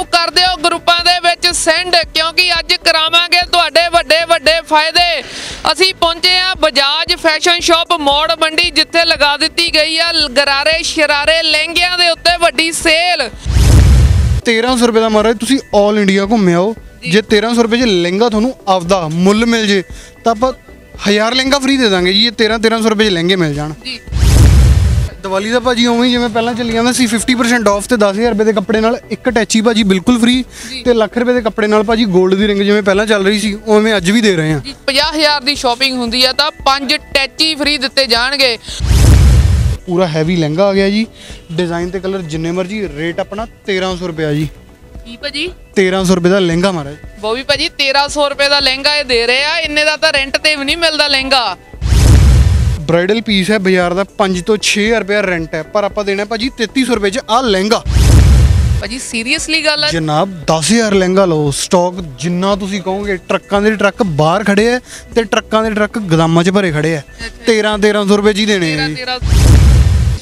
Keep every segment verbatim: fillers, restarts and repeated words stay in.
इनू कर दो ग्रुपों के सेंड, क्योंकि अज करावे तुहाडे वड्डे वड्डे फायदे। असी पहुंचे हैं बजाज फैशन शॉप मौड़ मंडी, जिथे लगा दी गई है गरारे शरारे लहंगिया के उत्ते वड्डी सेल। तेरह सौ रुपये का महाराज तुसीं ऑल इंडिया घूमे आओ, जे तेरह सौ रुपये जो लहंगा तुहानूं आपदा मुल मिल जे तो आप हज़ार लहंगा फ्री दे देंगे जी। ये तेरह तेरह सौ रुपये के लहंगे मिल जान। दिवाली का भाजी उवें जिवें पहला चली जाता सी फिफ्टी परसेंट ऑफ तो दस हज़ार रुपये के कपड़े नाल एक अटैची भाजी बिल्कुल फ्री, तो लख रुपये के कपड़े नाल भाजी गोल्ड की रिंग जिवें पहला चल रही सी उवें अज भी दे रहे हैं। पचास हज़ार की शॉपिंग हुंदी है तो पांच अटैची फ्री दिते जाणगे। पूरा हैवी लहंगा आ गया जी, डिजाइन ते कलर जिन्ने मर्जी, रेट अपना तेरह सौ रुपया जी। भाजी तेरह सौ रुपये का लहंगा महाराज, वो भी भाजी तेरह सौ रुपये का लहंगा ये दे रहे हैं। इन्ने का तो रेंट पर भी नहीं मिलता लहंगा। ब्राइडल पीस है बाजार का पाँच तो छे हज़ार रुपया रेंट है, पर आप देना भाजी तेती सौ रुपये आ लहंगा। भाजी सीरीयसली गल है जनाब, दस हज़ार लहंगा लो, स्टॉक जिन्ना तुसीं कहोगे। ट्रक्कां दे ट्रक बाहर खड़े है तो ट्रक्कां दे ट्रक गोदामां च भरे खड़े है। तेरह तेरह सौ रुपये जी देने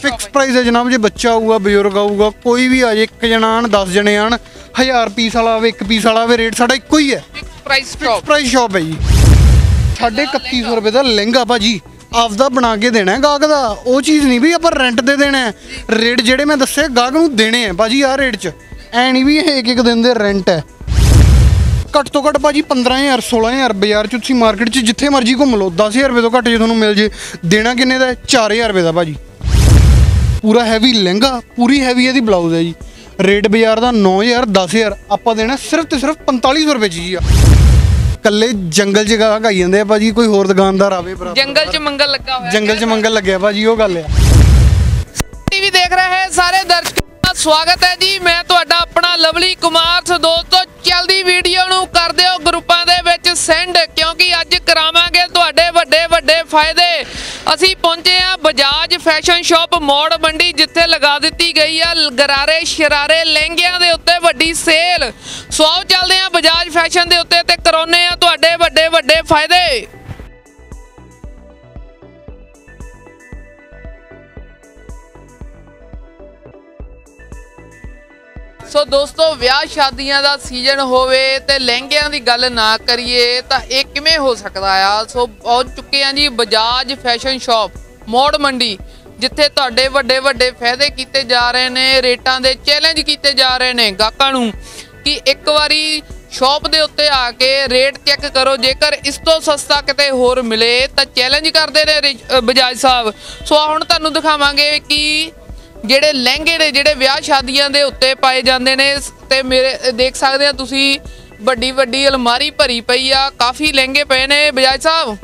फिक्स प्राइस है जनाब। जो बच्चा आऊगा, बजुर्ग आऊगा, कोई भी आ जाए, एक जना आन दस जने आन, हज़ार पीस वाला आवे, एक पीस वाला आवे, रेट साढ़ा इक्को ही है। फिक्स प्राइस शॉप है जी। साढ़े इकत्ती सौ रुपये का लहंगा भाजी आपदा बना के देना है गाहक का। वो चीज़ नहीं भी आप रेंट दे देना है। रेट जेडे मैं दसे गाहक नूं देने हैं भाजी आ रेट च, ऐ नहीं भी एक एक दिन दे रेंट है। घट तो घट भाजी पंद्रह हज़ार सोलह हज़ार बाजार चुसी मार्केट च जिथे मर्जी घूम लो। दस हज़ार रुपये तो घट जो थोड़ा मिल जाए। देना किन्ने का? चार हज़ार रुपये का भाजी पूरा हैवी लहंगा, पूरी हैवी है दी ब्लाउज है जी। रेट बाजार का नौ हज़ार दस हज़ार, आप देना सिर्फ तो सिर्फ पैंताली सौ रुपये जी। कल्ले जंगल च गाहक आई जाते हैं भाजी, कोई होर दुकानदार आवे जंगल च मंगल लगा, जंगल च मंगल लगे भाजी। वो गल है। टीवी देख रहे हैं सारे दर्शकों का स्वागत है जी, मैं तुहाडा अपना लवली कुमार। सो दोस्तों जल्दी वीडियो नूं कर दिओ ग्रुपां दे विच सेंड, क्योंकि अज करावांगे तुहाडे वड्डे वड्डे फायदे। असी पहुंचे हैं बजाज फैशन शॉप मौड़ मंडी, जिथे लगा दी गई है गरारे शरारे लहंगिया के उत्ते वड्डी सेल। सो आओ चलते हैं बजाज फैशन के उत्ते ते कराने हैं तुहाडे वड्डे वड्डे फायदे। सो दोस्तों विआह शादियां दा सीजन होवे ते लहंगियां दी गल ना करिए तां इह किवें हो सकदा आ। सो पहुंच चुके हैं जी बजाज फैशन शॉप मौड़ मंडी, जिथे तुहाडे वड्डे वड्डे फायदे कीते जा रहे ने, रेटां दे चैलेंज कीते जा रहे ने गाहकां नूं कि एक वारी शॉप दे उत्ते आके रेट चेक करो। जेकर इस तो सस्ता किते होर मिले तां चैलेंज करदे ने बजाज साहब। सो हुण तुहानूं दिखावांगे कि ਜਿਹੜੇ ਲਹਿੰਗੇ ਨੇ ਜਿਹੜੇ ਵਿਆਹ ਸ਼ਾਦੀਆਂ ਦੇ ਉੱਤੇ ਪਾਏ ਜਾਂਦੇ ਨੇ, ਤੇ ਮੇਰੇ ਦੇਖ ਸਕਦੇ ਆ ਤੁਸੀਂ ਵੱਡੀ ਵੱਡੀ ਅਲਮਾਰੀ ਭਰੀ ਪਈ ਆ, ਕਾਫੀ ਲਹਿੰਗੇ ਪਏ ਨੇ। ਬਜਾਜ ਸਾਹਿਬ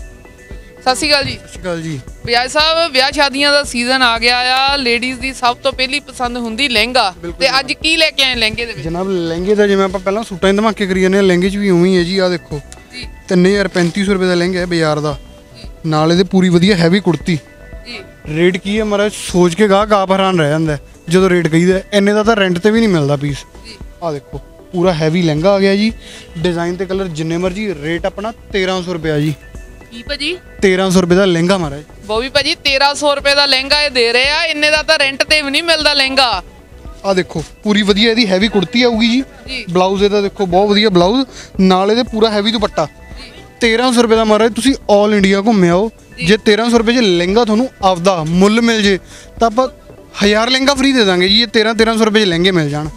ਸਤਿ ਸ਼੍ਰੀ ਅਕਾਲ ਜੀ। ਸਤਿ ਸ਼੍ਰੀ ਅਕਾਲ ਜੀ। ਬਜਾਜ ਸਾਹਿਬ ਵਿਆਹ ਸ਼ਾਦੀਆਂ ਦਾ ਸੀਜ਼ਨ ਆ ਗਿਆ ਆ, ਲੇਡੀਜ਼ ਦੀ ਸਭ ਤੋਂ ਪਹਿਲੀ ਪਸੰਦ ਹੁੰਦੀ ਲਹਿੰਗਾ, ਤੇ ਅੱਜ ਕੀ ਲੈ ਕੇ ਆਏ ਲਹਿੰਗੇ ਦੇ ਵਿੱਚ? ਜਨਾਬ ਲਹਿੰਗੇ ਦਾ ਜਿਵੇਂ ਆਪਾਂ ਪਹਿਲਾਂ ਸੂਟਾਂ ਦੇ ਧਮਾਕੇ ਕਰੀ ਜਾਂਦੇ ਆ, ਲਹਿੰਗੇ 'ਚ ਵੀ ਉਵੇਂ ਹੀ ਹੈ ਜੀ। ਆ ਦੇਖੋ ਤਿੰਨ ਹਜ਼ਾਰ ਪੈਂਤੀ ਸੌ ਰੁਪਏ ਦਾ ਲਹਿੰਗਾ ਹੈ ਬਾਜ਼ਾਰ ਦਾ, ਨਾਲ ਇਹਦੇ ਪੂਰੀ ਵਧੀਆ ਹੈਵੀ ਕੁੜਤੀ। रेट की है महाराज सोच के गाहक आप हैरान रह जाता है जो रेट कही है। इन्ने का तो रेंट पर भी नहीं मिलता पीस। आ देखो पूरा हैवी लहंगा आ गया जी, डिजाइन तो कलर जिन्ने मर्जी, रेट अपना तेरह सौ रुपया जी। भाजी तेरह सौ रुपये का लहंगा महाराज, वो भी भाजी तेरह सौ रुपये का लहंगा ये दे रहे हैं। इन्ने का तो रेंट पर भी नहीं मिलता लहंगा। आ देखो पूरी वधिया इसकी हैवी कुर्ती आऊगी जी। ब्लाउज ये देखो बहुत वधिया ब्लाउज, नाल ये पूरा हैवी दुपट्टा। तेरह सौ रुपये का महाराज तुसीं ऑल इंडिया घूमे आओ। जे तेरह सौ रुपये जो लहंगा थोनू आपदा मुल मिल जे तो आप हज़ार लहंगा फ्री दे देंगे जी। ये तेरह तेरह सौ रुपये लहंगे मिल जान।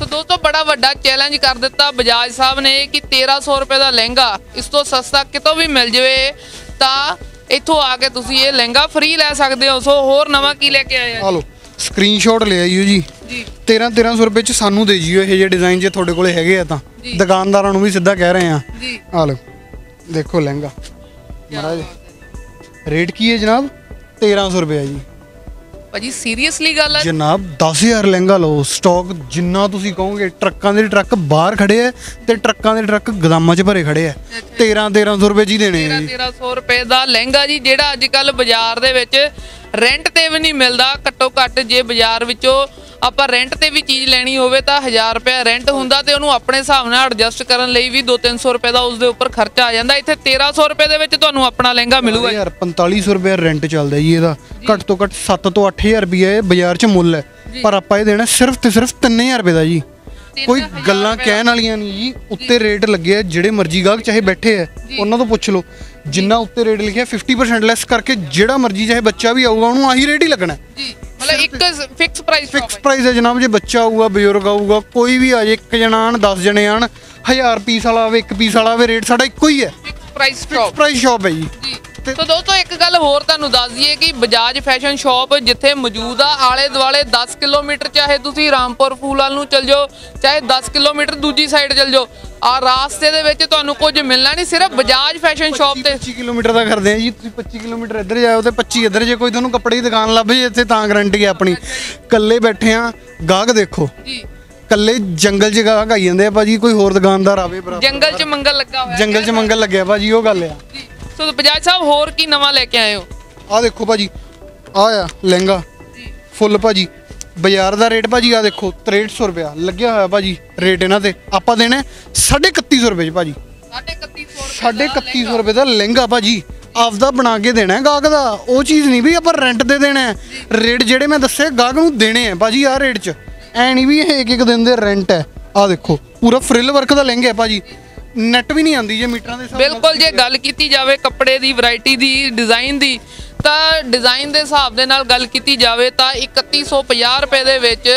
सो दोस्तों बड़ा वड्डा चैलेंज कर दिता बजाज साहब ने कि तेरह सौ रुपये का लहंगा इस तो सस्ता कितों भी मिल जाए तो इतों आके तुम ये लहंगा फ्री लै सकते हो। सो होर नवा की लैके आए? हलो स्क्रीन शॉट ले आइयो जी। तेरह तेरह सौ रुपये सानू दे जियो ये जे डिजाइन जो थोड़े कोल है, तो दुकानदारों भी सीधा कह रहे हैं। हलो देखो लहंगा महाराज, रेट की है जनाब तेरह सौ रुपये जी। भाजी सीरीयसली गल है जनाब, दस हज़ार लहंगा लो, स्टॉक जिन्ना तुसीं कहोगे। ट्रक्कां दे ट्रक बाहर खड़े है ते ट्रक्कां दे ट्रक गोदामां च भरे खड़े है। तेरह तेरह सौ रुपये जी देने। तेरह सौ रुपये का लहंगा जी जेड़ा अजकल बाजार दे विच रेंट ते भी नहीं मिलदा। घट्टो घट्ट जे बाजार विचों ਆਪਾਂ ਰੈਂਟ ਤੇ ਵੀ ਚੀਜ਼ ਲੈਣੀ ਹੋਵੇ ਤਾਂ ਹਜ਼ਾਰ ਰੁਪਏ ਰੈਂਟ ਹੁੰਦਾ, ਤੇ ਉਹਨੂੰ ਆਪਣੇ ਹਿਸਾਬ ਨਾਲ ਐਡਜਸਟ ਕਰਨ ਲਈ ਵੀ ਦੋ ਤਿੰਨ ਸੌ ਰੁਪਏ ਦਾ ਉਸ ਦੇ ਉੱਪਰ ਖਰਚਾ ਆ ਜਾਂਦਾ। ਇੱਥੇ तेरह सौ ਰੁਪਏ ਦੇ ਵਿੱਚ ਤੁਹਾਨੂੰ ਆਪਣਾ ਲਹਿੰਗਾ ਮਿਲੂਗਾ ਯਾਰ। पैंतालीस सौ ਰੁਪਏ ਰੈਂਟ ਚੱਲਦਾ ਜੀ ਇਹਦਾ, ਘੱਟ ਤੋਂ ਘੱਟ ਸੱਤ ਤੋਂ ਅੱਠ ਹਜ਼ਾਰ ਰੁਪਏ ਬਾਜ਼ਾਰ 'ਚ ਮੁੱਲ ਹੈ, ਪਰ ਆਪਾਂ ਇਹ ਦੇਣਾ ਸਿਰਫ ਤੇ ਸਿਰਫ तीन हज़ार ਰੁਪਏ ਦਾ ਜੀ। कोई गल्लां कहण वालियां नहीं जी। उत्ते रेट लगे है, जिहड़े मर्जी गाहक चाहे बैठे है उन्हां तों पुछ लो जिन्ना उत्ते रेट लिखिया फिफ्टी परसेंट लैस करके जिहड़ा मर्जी चाहे बच्चा भी आऊगा उन्होंने आही रेट ही लगना जी। मतलब एक फिक्स प्राइस फिक्स प्राइस है जनाब। जो बच्चा आऊगा बजुर्ग आऊगा कोई भी आए, एक जना आन दस जने आन, हज़ार पीस वाला आवे एक पीस वाला आवे, रेट साडा इक्को ही है। Fix price fix price shop है जी। तो दोस्तों एक गल होर तुहानूं दस दईए कि बजाज फैशन शॉप जिथे मौजूद आ आले दुआले दस किलोमीटर चाहे तुसीं रामपुर फूल वाल नूं चल जाओ चाहे दस किलोमीटर दूजी साइड चल जाओ आ रास्ते दे विच तुहानूं कुछ मिलना नहीं। सिर्फ बजाज फैशन शॉप ते पच्ची किलोमीटर दा करदे आ जी। तुसीं पच्ची किलोमीटर इधर जाओ ते पच्ची इधर जे कोई तुहानूं कपड़े दी दुकान लभ जे इत्थे तां गारंटी है अपनी। कल्ले बैठे आ गाहक देखो जी, कल्ले जंगल च गाहक आई जांदे आ भाजी, कोई होर दुकानदार आवे जंगल च मंगल लगा होया जंगल च मंगल लग्या भाजी ओह गल आ। तो बजाज साहब होर की नवा लेके आए हो? आ देखो भाजी आया लहंगा फुल भाजी, बाजार का रेट भाजी आ देखो त्रेहठ सौ रुपया लग्या होया भाजी रेट। इन्हां ते आपां देना साढ़े कत्ती सौ रुपये भाजी, साढ़े कत्ती सौ रुपये का लहंगा भाजी आपदा बना के देना गाहक का। वो चीज़ नहीं भी आप रेंट दे देना है, रेट जेडे मैं दस्से गाहक नूं देने है भाजी। आ रेट च ऐ नहीं भी एक एक दिन दे रेंट है। आ देखो पूरा फ्रिल वर्क का लहंगा है भाजी, नेट भी नहीं आती जे मीटर के। बिल्कुल जे गल की जाए कपड़े की वरायटी की डिजाइन की तो डिजाइन के हिसाब के नाल गल की जाए तो इकती सौ पाँह रुपए के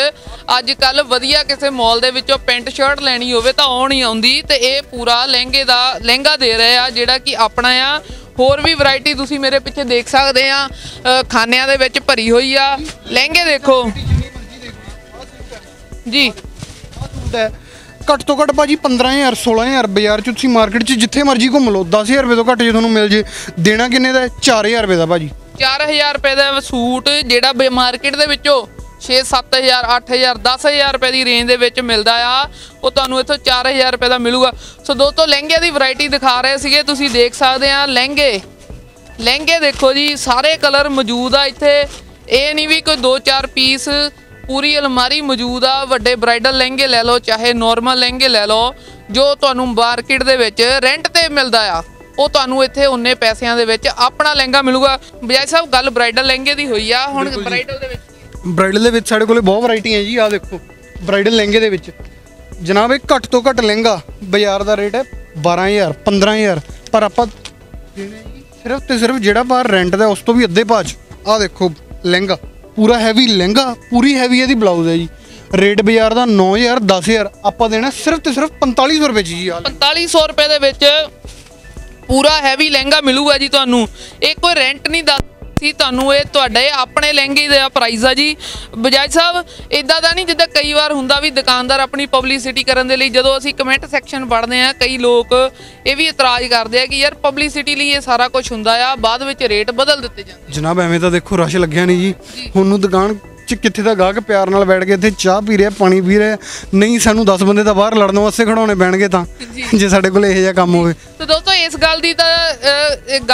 अजकल वधिया किसी मॉल के पेंट शर्ट लैनी हो तो आ नहीं आती। तो ये पूरा लहंगे का लहंगा दे रहे आ जोड़ा कि अपना आ। होर भी वरायटी तुसी मेरे पिछे देख सकते आ, खानिया के भरी हुई आ लहंगे देखो जी। घट तो घट भाजी पंद्रह हज़ार सोलह हज़ार बाजार ची मार्केट च जिथे मर्जी घूम लो, दस हज़ार रुपये तो घट जो थोड़ा मिल जाए। देना किन्ने का? चार हज़ार रुपये का भाजी। चार हज़ार रुपये का सूट जेड़ा मार्केट के विचों छे सत्त हज़ार अठ हज़ार दस हज़ार रुपये की रेंज के मिलता आ, वो तुहानूं इत्थों चार हज़ार रुपये का मिलूगा। सो दोस्तों लहंगे की वरायटी दिखा रहे सीगे, तुसीं देख सकते आ लहंगे लहंगे देखो जी सारे कलर मौजूद आ इत्थे। ये नहीं भी कोई दो चार पीस, पूरी अलमारी मौजूद आ। वड्डे ब्राइडल लहंगे लै लो चाहे नॉर्मल लहंगे लै लो, जो तुहानूं मार्केट दे विच रेंट ते मिलदा आ वो तुहानूं इत्थे उन्ने पैसिਆਂ दे विच अपना लहंगा मिलूगा। बजाज साहब गल ब्राइडल लहंगे दी होई आ, हुण ब्राइडल दे विच ब्राइडल दे विच साडे कोल बहुत वैरायटी है जी। आ देखो ब्राइडल लहंगे दे विच जनाब एक घट तो घट लहंगा बाजार दा रेट है बारह हज़ार पंद्रह हज़ार, पर आपां देने सिर्फ ते सिर्फ जेड़ा बाहर रेंट दा उस तों भी अद्धे भाज। आ देखो लहंगा पूरा हैवी लहंगा, पूरी हैवी है दी ब्लाउज है जी। रेट बाजार का नौ हज़ार दस हज़ार, आप देना सिर्फ तो सिर्फ पैंताली सौ रुपये जी। पैंताली सौ रुपये दे विच पूरा हैवी लहंगा मिलूगा जी तुहानूं। एक कोई रेंट नहीं दस सी तुहानूं, ये तुहाडे अपने लहंगे दा प्राइस आ जी। बजाज साहब इदां दा नहीं जिद्दां कई वार हुंदा भी दुकानदार अपनी पब्लिसिटी करन दे लई जदों असीं कमेंट सैक्शन पढ़दे आ कई लोग ये भी इतराज़ करदे आ कि यार पब्लिसिटी लई ये सारा कुछ हुंदा आ बाद विच रेट बदल दित्ते जांदे। जनाब एवें तां देखो रश लग्गिया नहीं जी, हुण दुकान च कित्थे दा गाहक प्यार नाल बैठ के इत्थे चाह पी रिहा पानी पी रिहा, नहीं सानूं दस बंदे तां बाहर लड़न वास्ते खड़ाउणे पैणगे तां जे साडे कोल इहो जिहा कम होवे। तो दोस्तों इस गल दी तां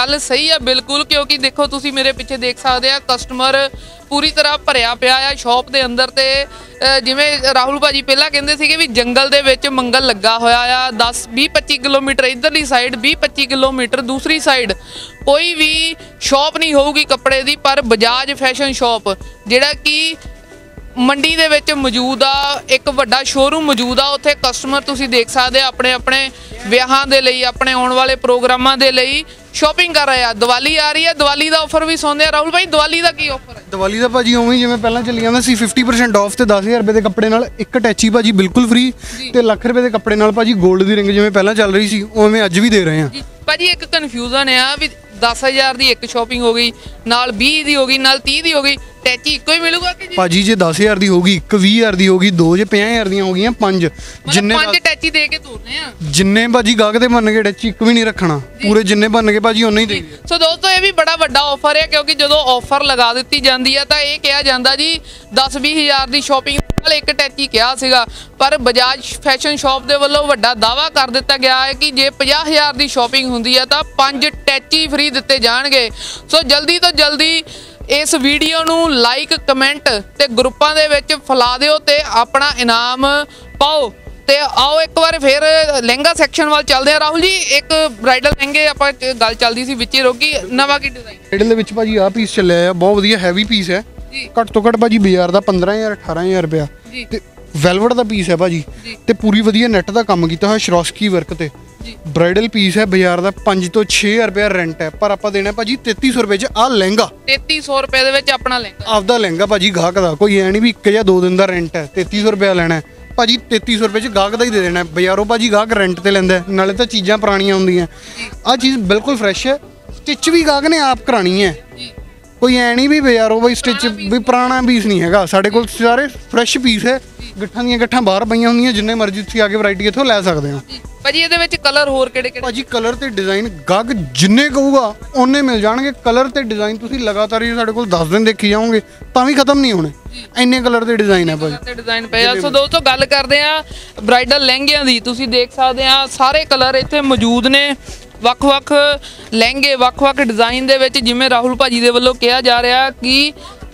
गल सही आ बिल्कुल, क्योंकि देखो तुसीं मेरे पिछे देख सकदे आ कस्टमर पूरी तरह भरिया पिया आ शॉप दे अंदर। ते जिवें राहुल भाजी पहलां कहिंदे सीगे भी जंगल दे विच मंगल लगा होया आ, दस बीह पच्ची किलोमीटर इधरली साइड बीह पच्ची किलोमीटर दूसरी साइड कोई भी शॉप नहीं होगी कपड़े दी। पर बजाज फैशन शॉप जिहड़ा कि मंडी दे विच मौजूद आ, एक वड्डा शोरूम मौजूद आ, उत्थे कस्टमर तुसीं देख सकदे अपने अपने विआहां दे लई अपने आउण वाले प्रोग्रामां दे लई शॉपिंग कर रहे आ। दिवाली आ रही है, दिवाली का ऑफर भी सुनते हैं राहुल भाई, दिवाली का की ऑफर है? दिवाली का भाजी उवें जिवें पहलां चली जांदा सी फिफ्टी परसेंट ऑफ ते दस हज़ार रुपए के कपड़े नाल एक अटैची भाजी बिल्कुल फ्री ते लख रुपए के कपड़े नाल भाजी गोल्ड दी रिंग जिवें पहलां चल रही सी उवें अज भी दे रहे हैं भाजी। एक कन्फ्यूजन है भी दस हज़ार की एक शॉपिंग हो गई नाल बीस की हो गई नाल तीस की हो गई, टैची इक्को ही मिलूगा कि भाजी? जे दस हज़ार की होगी एक भी हज़ार की होगी दो, जे पचास हज़ार दी हो गई पंज, जिन्ने टैची दे के तोड़ने हैं जिन्ने भाजी गाहक दे बन के टैची एक भी नहीं रखना, पूरे जिन्ने बन के भाजी उन्ने ही दे। सो दोस्तों ये भी बड़ा वड्डा ऑफर है क्योंकि जदों ऑफर लगा दी जाती है तो ये कहा जाता जी दस बीस हज़ार की शॉपिंग एक टैची कहा सीगा, पर बजाज फैशन शॉप के वालों वड्डा दावा कर दिता गया है कि जे पचास हज़ार की शॉपिंग होंगी है तो पांच टैची फ्री दिते जाएंगे। सो जल्दी तो जल्दी इस वीडियो नू लाइक कमेंट ते ग्रुपां दे विच फैला दिओ ते अपना इनाम पाओ। ते आओ एक बार फिर लहंगा सैक्शन वाल चलते हैं राहुल जी। एक ब्राइडल लहंगे आपां गल चलदी सी विच ही रोकी, नवा की डिजाइन ब्राइडल दे विच भाजी आ पीस चलिया है बहुत वधिया हैवी पीस है। घट तो घट भाजी बाजार का पंद्रह हज़ार अठारह हज़ार रुपया, ਵੈਲਵਟ ਦਾ ਪੀਸ ਹੈ ਭਾਜੀ ਤੇ ਪੂਰੀ ਵਧੀਆ ਨੈਟ ਦਾ ਕੰਮ ਕੀਤਾ ਹੋਇਆ ਸ਼ਰੋਸਕੀ ਵਰਕ ਤੇ ਬ੍ਰਾਈਡਲ ਪੀਸ ਹੈ। ਬਾਜ਼ਾਰ ਦਾ ਪੰਜ ਤੋਂ ਛੇ ਹਜ਼ਾਰ ਰੁਪਏ ਰੈਂਟ ਹੈ ਪਰ ਆਪਾਂ ਦੇਣਾ ਭਾਜੀ ਤੇਤੀ ਸੌ ਰੁਪਏ ਚ ਆ ਲਹਿੰਗਾ। ਤੇਤੀ ਸੌ ਰੁਪਏ ਦੇ ਵਿੱਚ ਆਪਣਾ ਲਹਿੰਗਾ ਆਪਦਾ ਲਹਿੰਗਾ ਭਾਜੀ ਗਾਹਕ ਦਾ, ਕੋਈ ਐ ਨਹੀਂ ਵੀ ਇੱਕ ਜਾਂ ਦੋ ਦਿਨ ਦਾ ਰੈਂਟ ਹੈ। ਤੇਤੀ ਸੌ ਰੁਪਏ ਲੈਣਾ ਭਾਜੀ, ਤੇਤੀ ਸੌ ਰੁਪਏ ਚ ਗਾਹਕ ਦਾ ਹੀ ਦੇ ਦੇਣਾ। ਬਾਜ਼ਾਰੋਂ ਭਾਜੀ ਗਾਹਕ ਰੈਂਟ ਤੇ ਲੈਂਦਾ, ਨਾਲੇ ਤਾਂ ਚੀਜ਼ਾਂ ਪੁਰਾਣੀਆਂ ਹੁੰਦੀਆਂ। ਆ ਚੀਜ਼ ਬਿਲਕੁਲ ਫਰੈਸ਼ ਹੈ, ਸਟਿਚ ਵੀ ਗਾਹਕ ਨੇ ਆਪ ਕਰਾਣੀ ਹੈ, कोई ऐ नहीं भी बाजारों बी स्टिच भी पुराना पीस नहीं है। साढ़े को सारे फ्रैश पीस है, गठा दी गठा बाहर पई होंगे, जिन्हें मर्जी तुम आके वरायटी इतों लै सकते हो भाजी। ये कलर होर भाजी कलर तो डिजाइन गाहक जिन्हें कहूगा उन्ने मिल जाएंगे। कलर तो डिजाइन तुम लगातार ही साढ़े को दस दिन देखी जाओगे तो भी खत्म नहीं होने, इन्ने कलर के डिजाइन है भाजी। डिजाइन पे सो दोस्तों गल करते हैं ब्राइडल लहंगिया की, तुम देख सकते हैं सारे कलर इतने मौजूद ने, ਵੱਖ ਵੱਖ ਲਹਿੰਗੇ ਵੱਖ ਵੱਖ ਡਿਜ਼ਾਈਨ ਦੇ ਵਿੱਚ। ਜਿਵੇਂ ਰਾਹੁਲ ਭਾਜੀ ਦੇ ਵੱਲੋਂ ਕਿਹਾ ਜਾ ਰਿਹਾ ਕਿ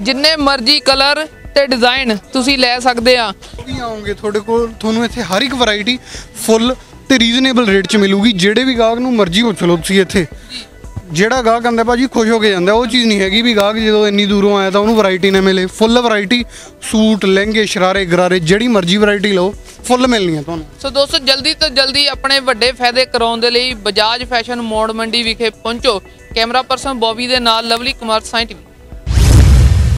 ਜਿੰਨੇ ਮਰਜ਼ੀ ਕਲਰ ਤੇ ਡਿਜ਼ਾਈਨ ਤੁਸੀਂ ਲੈ ਸਕਦੇ ਆ। ਤੁਸੀਂ ਆਓਗੇ ਤੁਹਾਡੇ ਕੋਲ ਤੁਹਾਨੂੰ ਇੱਥੇ ਹਰ ਇੱਕ ਵੈਰਾਈਟੀ ਫੁੱਲ ਤੇ ਰੀਜ਼ਨੇਬਲ ਰੇਟ 'ਚ ਮਿਲੂਗੀ। ਜਿਹੜੇ ਵੀ ਗਾਹਕ ਨੂੰ ਮਰਜ਼ੀ ਪੁੱਛ ਲਓ ਤੁਸੀਂ ਇੱਥੇ, ਜਿਹੜਾ ਗਾਹਕ ਆਉਂਦਾ ਭਾਜੀ ਖੁਸ਼ ਹੋ ਕੇ ਜਾਂਦਾ। ਉਹ ਚੀਜ਼ ਨਹੀਂ ਹੈਗੀ ਵੀ ਗਾਹਕ ਜਦੋਂ ਇੰਨੀ ਦੂਰੋਂ ਆਇਆ ਤਾਂ ਉਹਨੂੰ ਵੈਰਾਈਟੀ ਨਾ ਮਿਲੇ। ਫੁੱਲ ਵੈਰਾਈਟੀ ਸੂਟ ਲਹਿੰਗੇ ਸ਼ਰਾਰੇ ਗਰਾਰੇ ਜਿਹੜੀ ਮਰਜ਼ੀ ਵੈਰਾਈਟੀ ਲਓ, ਫੁੱਲ ਮਿਲਣੀ ਹੈ ਤੁਹਾਨੂੰ। ਸੋ ਦੋਸਤੋ ਜਲਦੀ ਤੋਂ ਜਲਦੀ ਆਪਣੇ ਵੱਡੇ ਫਾਇਦੇ ਕਰਾਉਣ ਦੇ ਲਈ ਬਜਾਜ ਫੈਸ਼ਨ ਮੋੜ ਮੰਡੀ ਵਿਖੇ ਪਹੁੰਚੋ। ਕੈਮਰਾ ਪਰਸਨ ਬੌਬੀ ਦੇ ਨਾਲ ਲਵਲੀ ਕੁਮਾਰ, ਸਾਂਝ ਟੀਵੀ।